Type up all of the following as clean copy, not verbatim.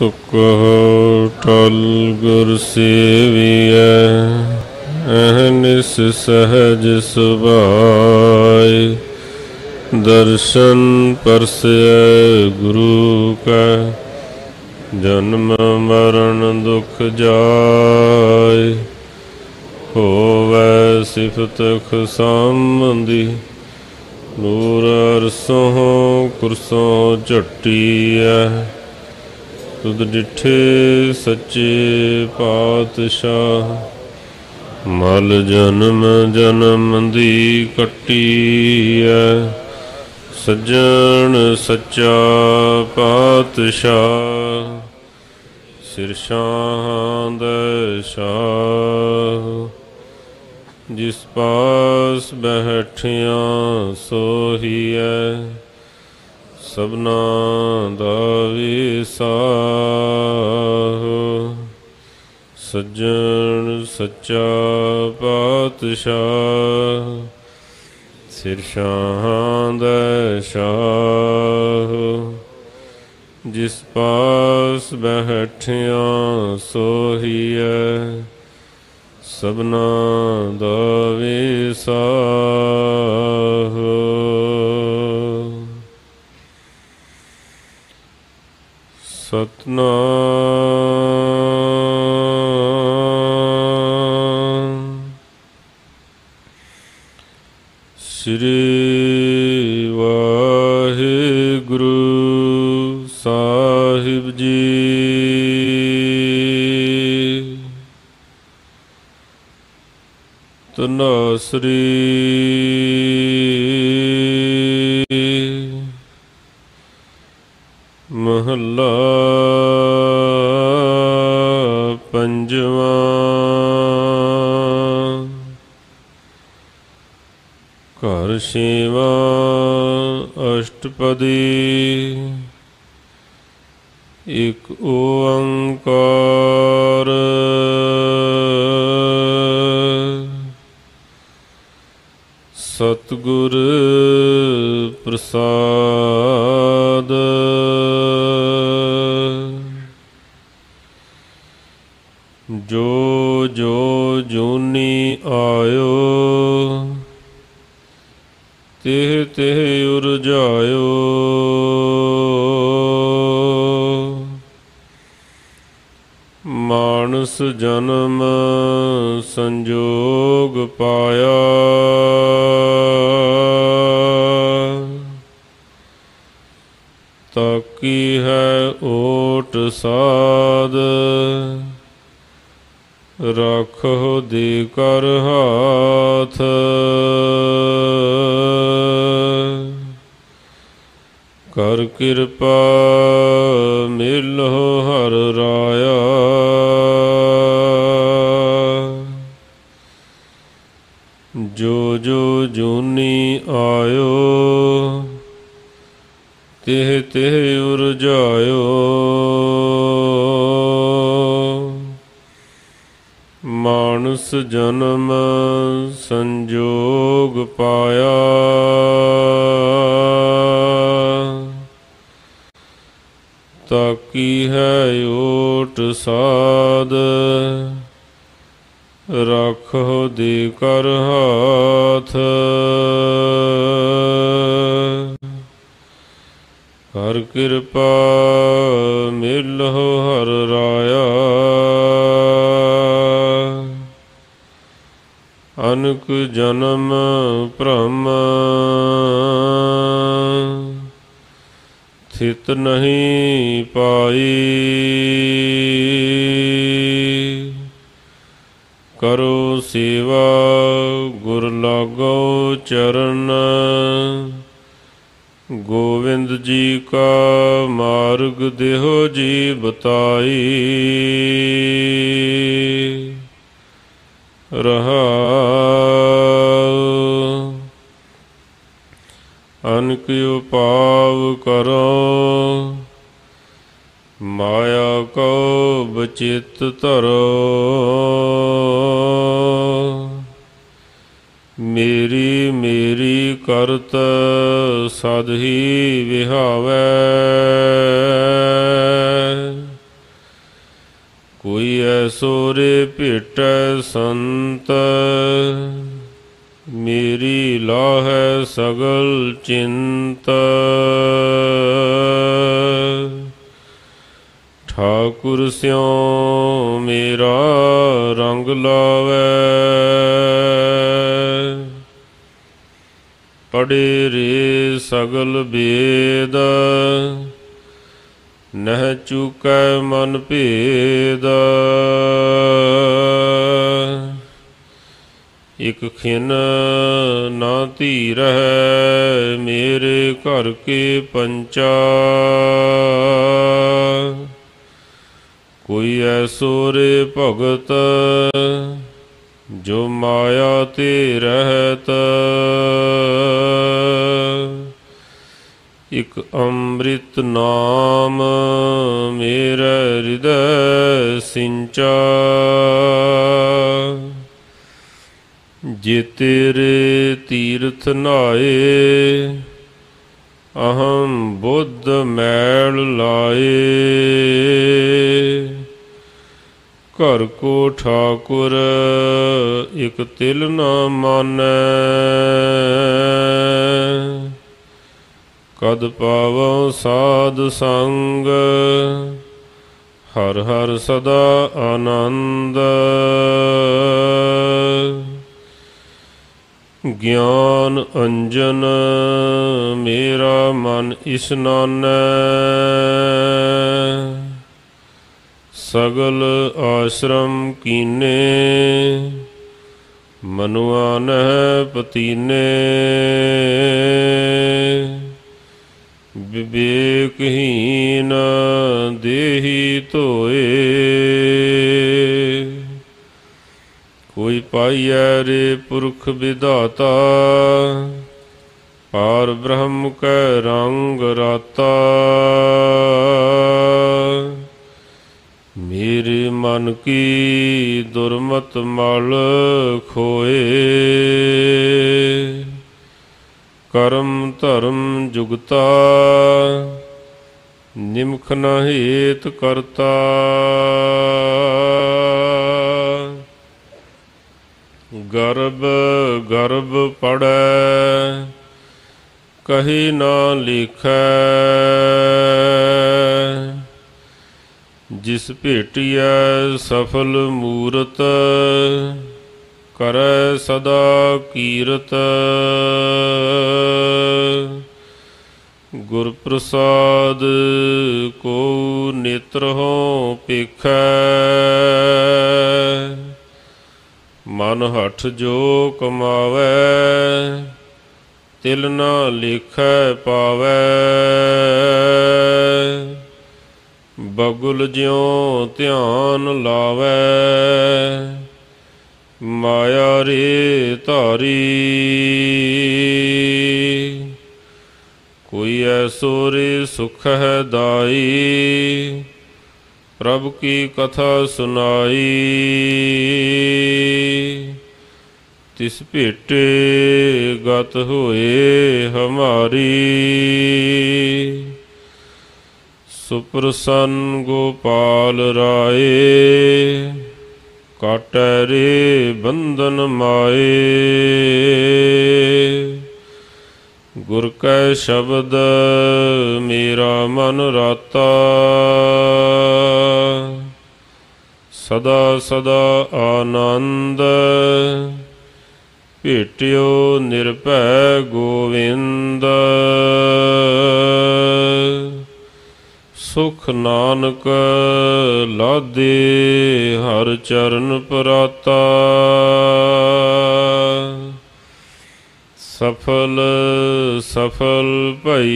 सुख टल गुर सेविया अहनिस सहज सुभाय। दर्शन परसय गुरु का जन्म मरण दुख जाय। होवै सिफत खसामंदी नूर अरसों कुरसों झट्टिया। तुद डिठे सच्चे पातशाह मल जन्म जन्म दी कट्टिया। सज्जन सच्चा पातशाह सिर शाहां दे शाह। जिस पास बैठियां सोहिए सबना दा विसाह। सज्जन सच्चा पातशाह सिर शाहां दे शाह। जिस पास बैठियां सोहिए सबना दा विसाह। सतनाम श्री वाहिगुरु साहिब जी। तनासरी महला पंजवा। घर सेवा अष्टपदी एक ओंकार सतगुर प्रसाद। जो जो जूनी आयो तेह तेह उरझायो। मानस जन्म संजोग पाया ताकि है ओट साध। राखो देकर हाथ कर कृपा मिलहो हर राया। जो जो जूनी आयो तेह तेह उरझायो। मानस जन्म संजोग पाया ताकि है ओट साध। राखो देकर हाथ हर कृपा मिलहो हर राया। अनक जन्म भ्रम थित नहीं पाई। करो सेवा गुर लागो चरण। गोविंद जी का मार्ग देहो जी बताई। रहा अनक उपाव करो माया को बचित तरो। मेरी मेरी करत सद ही विहावै। कोई असुर पिट संत मेरी लाह सगल चिंता। ठाकुर स्यों मेरा रंग लावे पढ़े रे सगल भेद नह चूकै मन भेद। एक खिन ना धीर है मेरे घर के पंचा कोई ऐसोरे भगत जो माया ते रहत। एक अमृत नाम मेरा हृदय सिंचा जे तेरे तीर्थ नाए अहम बुद्ध मैल लाए। घर को ठाकुर एक तिल न मानै कद पावो साध संग हर हर सदा आनंद। ज्ञान अंजन मेरा मन इसनानै सगल आश्रम कीने मनुआन पतीने। विवेकहीन देही धोए कोई पाइया रे पुरख विधाता पार ब्रह्म कै रंग राता। मेरे मन की दुर्मत मल खोए कर्म धर्म जुगता निम्ख न हेत करता। गर्भ गर्भ पढ़ै कही ना लिखै जिस भेटिया सफल मूरत करै सदा कीरत। गुरप्रसाद को नेत्र हो पेखै मन हठ जो कमावै तिल ना लिखै पावै। बगुल ज्यों ध्यान लावै माया रे तारी कोई ऐसो रे सुख है दाई प्रभु की कथा सुनाई। तिस भेटे गत हुए हमारी सुप्रसन्न गोपाल राय काटे रे बंधन माए। गुर कै शब्द मेरा मन राता सदा सदा आनंद। भेटियो निरभै गोविंद सुख नानक लादे हर चरण पराता। सफल सफल भई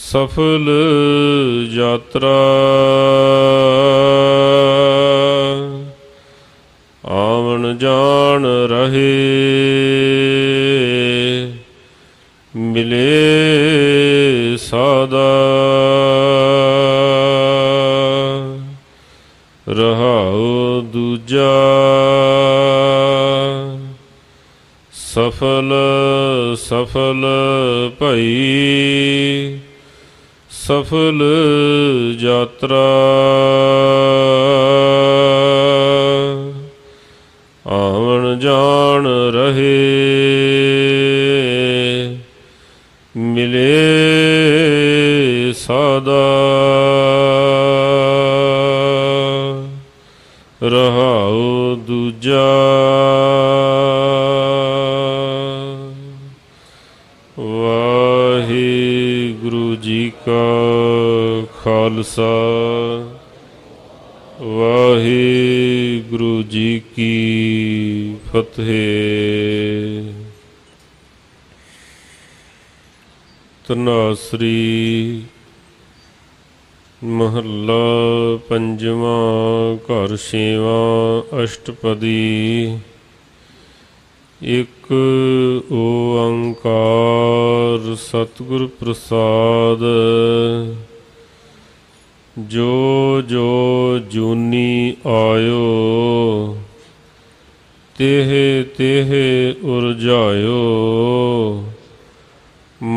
सफल यात्रा आवन जान रहे मिले सदा। रहाओ दूजा सफल सफल भई सफल यात्रा आवन जान रहे मिले सादा रहाओ दूजा खालसा वाहेगुरु जी की फतेह। तना श्री महला पंजवा घर छेवा अष्टपदी एक ओंकार सतगुर प्रसाद। जो जो जूनी आयो तेहे तेहे उरझायो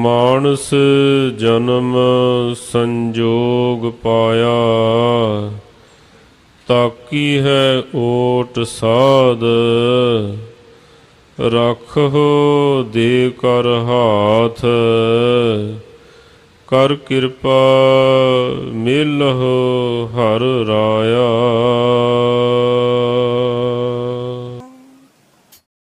मानस जन्म संजोग पाया ताकी है ओट साध राखो दे कर हाथ कर कृपा मिलहो हर राया।